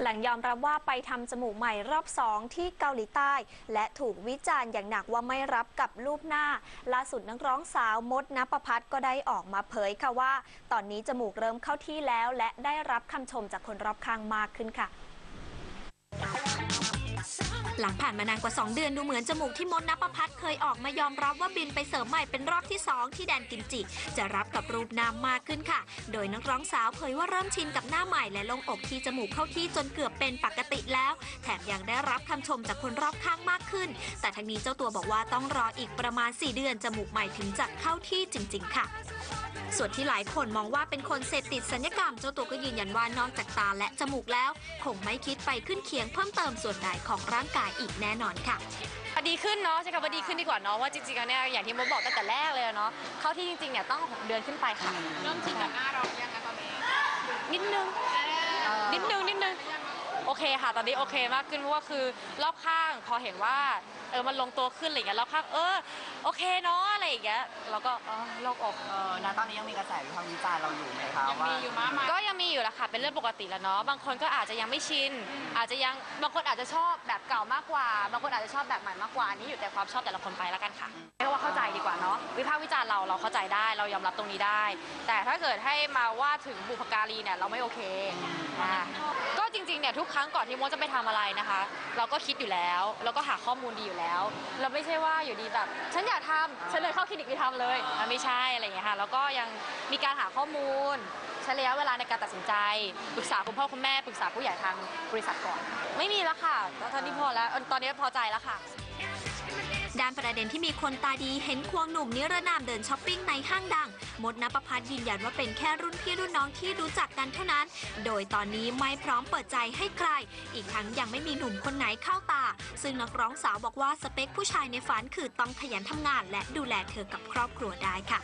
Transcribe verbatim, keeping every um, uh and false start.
แหล่งยอมรับว่าไปทำจมูกใหม่รอบสองที่เกาหลีใต้และถูกวิจารณ์อย่างหนักว่าไม่รับกับรูปหน้าล่าสุดนักร้องสาวมดณปภัสก็ได้ออกมาเผยค่ะว่าตอนนี้จมูกเริ่มเข้าที่แล้วและได้รับคำชมจากคนรอบข้างมากขึ้นค่ะหลังผ่านมานานกว่าสองเดือนดูเหมือนจมูกที่มดณปภัสเคยออกมายอมรับว่าบินไปเสริมใหม่เป็นรอบที่สองที่แดนกิมจิจะรับกับรูปหน้ามากขึ้นค่ะโดยนักร้องสาวเผยว่าเริ่มชินกับหน้าใหม่และลงอกที่จมูกเข้าที่จนเกือบเป็นปกติแล้วแถมยังได้รับคำชมจากคนรอบข้างมากขึ้นแต่ทั้งนี้เจ้าตัวบอกว่าต้องรออีกประมาณสี่เดือนจมูกใหม่ถึงจะเข้าที่จริงๆค่ะส่วนที่หลายคนมองว่าเป็นคนเสพติดศัลยกรรมเจ้าตัวก็ยืนยันว่านอกจากตาและจมูกแล้วคงไม่คิดไปขึ้นเคียงเพิ่มเติมส่วนใดของร่างกายอีกแน่นอนค่ะดีขึ้นเนาะใช่ค่ะดีขึ้นดีกว่าเนาะว่าจริงๆเนี่ยอย่างที่มดบอกตั้งแต่แรกเลยเนาะเข้าที่จริงๆเนี่ยต้องหกเดือนขึ้นไปค่ะเริ่มชินกับหน้าเรายังนะตอนนี้นิดนึงนิดนึงนิดนึงโอเคค่ะตอนนี้โอเคมากขึ้นเพราะว่าคือรอบข้างพอเห็นว่าเออมันลงตัวขึ้นอะไรอย่างเงี้ยรอบข้างเออโอเคเนาะอะไรอย่างเงี้ยเราก็เออโล่งอกเออนะตอนนี้ยังมีกระแสวิพากษ์วิจารณ์เราอยู่ไหมคะว่าก็ยังมีอยู่แหละค่ะเป็นเรื่องปกติแล้วเนาะบางคนก็อาจจะยังไม่ชินอาจจะยังบางคนอาจจะชอบแบบเก่ามากกว่าบางคนอาจจะชอบแบบใหม่มากกว่านี่อยู่แต่ความชอบแต่ละคนไปแล้วกันค่ะเรียกว่าเข้าใจดีกว่าเนาะวิพากษ์วิจารณ์เราเราเข้าใจได้เรายอมรับตรงนี้ได้แต่ถ้าเกิดให้มาว่าถึงบุพการีเนี่ยเราไม่โอเคก็จริงๆเนี่ยทุกครั้งก่อนที่มดจะไปทำอะไรนะคะเราก็คิดอยู่แล้วเราก็หาข้อมูลดีอยู่แล้วเราไม่ใช่ว่าอยู่ดีแบบฉันอยากทำฉันเลยเข้าคลินิกไปทำเลยมันไม่ใช่อะไรอย่างเงี้ยค่ะแล้วก็ยังมีการหาข้อมูลใช้ระยะเวลาในการตัดสินใจปรึกษาคุณพ่อคุณแม่ปรึกษาผู้ใหญ่ทางบริษัทก่อนไม่มีแล้วค่ะตอนนี้พอแล้วตอนนี้พอใจแล้วค่ะด้านประเด็นที่มีคนตาดีเห็นควงหนุ่มนิรนามเดินช้อปปิ้งในห้างดังมดณปภัสยืนยันว่าเป็นแค่รุ่นพี่รุ่นน้องที่รู้จักกันเท่านั้นโดยตอนนี้ไม่พร้อมเปิดใจให้ใครอีกทั้งยังไม่มีหนุ่มคนไหนเข้าตาซึ่งนักร้องสาวบอกว่าสเปคผู้ชายในฝันคือต้องขยันทำงานและดูแลเธอกับครอบครัวได้ค่ะ